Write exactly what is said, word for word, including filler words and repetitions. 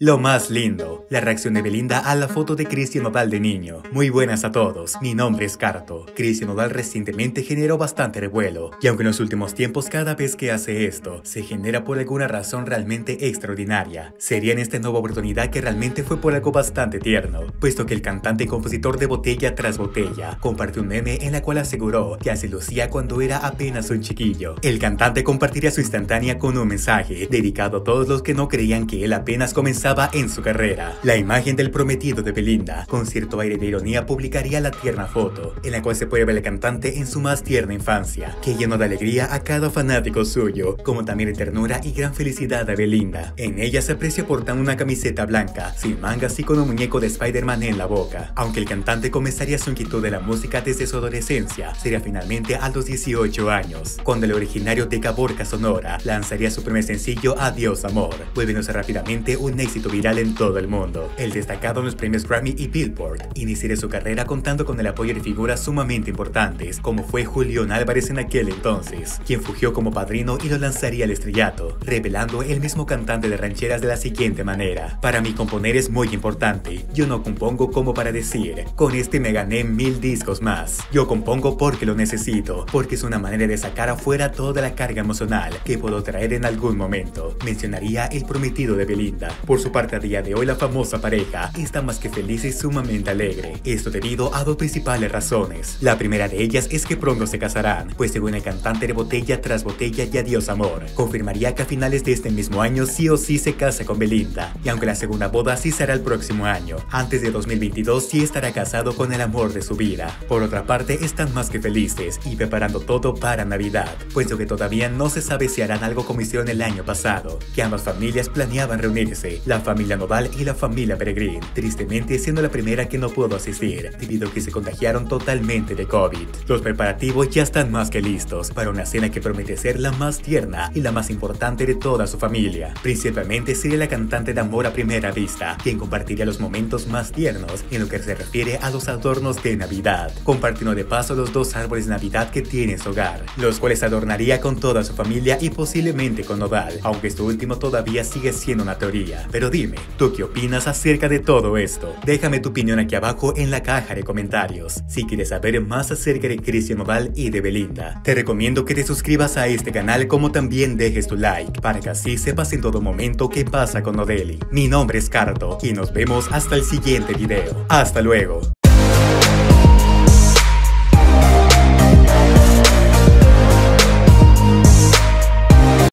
Lo más lindo, la reacción de Belinda a la foto de Christian Nodal de niño. Muy buenas a todos, mi nombre es Carto. Christian Nodal recientemente generó bastante revuelo, y aunque en los últimos tiempos cada vez que hace esto, se genera por alguna razón realmente extraordinaria, sería en esta nueva oportunidad que realmente fue por algo bastante tierno, puesto que el cantante y compositor de Botella Tras Botella compartió un meme en la cual aseguró que así lucía cuando era apenas un chiquillo. El cantante compartiría su instantánea con un mensaje dedicado a todos los que no creían que él apenas comenzaba en su carrera. La imagen del prometido de Belinda, con cierto aire de ironía, publicaría la tierna foto, en la cual se puede ver al cantante en su más tierna infancia, que llenó de alegría a cada fanático suyo, como también de ternura y gran felicidad a Belinda. En ella se aprecia portando una camiseta blanca, sin mangas y con un muñeco de Spider-Man en la boca. Aunque el cantante comenzaría su inquietud de la música desde su adolescencia, sería finalmente a los dieciocho años, cuando el originario de Caborca Sonora lanzaría su primer sencillo Adiós Amor, volviéndose rápidamente un éxito viral en todo el mundo. El destacado en los premios Grammy y Billboard iniciaría su carrera contando con el apoyo de figuras sumamente importantes, como fue Julión Álvarez en aquel entonces, quien fugió como padrino y lo lanzaría al estrellato, revelando el mismo cantante de rancheras de la siguiente manera: para mí componer es muy importante, yo no compongo como para decir, con este me gané mil discos más, yo compongo porque lo necesito, porque es una manera de sacar afuera toda la carga emocional que puedo traer en algún momento, mencionaría el prometido de Belinda. Por su parte, a día de hoy la famosa pareja está más que feliz y sumamente alegre, esto debido a dos principales razones. La primera de ellas es que pronto se casarán, pues según el cantante de Botella Tras Botella y Adiós Amor, confirmaría que a finales de este mismo año sí o sí se casa con Belinda, y aunque la segunda boda sí será el próximo año, antes de dos mil veintidós sí estará casado con el amor de su vida. Por otra parte, están más que felices y preparando todo para Navidad, puesto que todavía no se sabe si harán algo como hicieron el año pasado, que ambas familias planeaban reunirse, la familia Nodal y la familia Peregrín, tristemente siendo la primera que no pudo asistir, debido a que se contagiaron totalmente de COVID. Los preparativos ya están más que listos para una cena que promete ser la más tierna y la más importante de toda su familia. Principalmente sería la cantante de Amor a Primera Vista, quien compartiría los momentos más tiernos en lo que se refiere a los adornos de Navidad, compartiendo de paso los dos árboles de Navidad que tiene en su hogar, los cuales adornaría con toda su familia y posiblemente con Nodal, aunque esto último todavía sigue siendo una teoría. Pero dime, ¿tú qué opinas acerca de todo esto? Déjame tu opinión aquí abajo en la caja de comentarios. Si quieres saber más acerca de Christian Nodal y de Belinda, te recomiendo que te suscribas a este canal, como también dejes tu like, para que así sepas en todo momento qué pasa con Nodal. Mi nombre es Carto y nos vemos hasta el siguiente video. Hasta luego.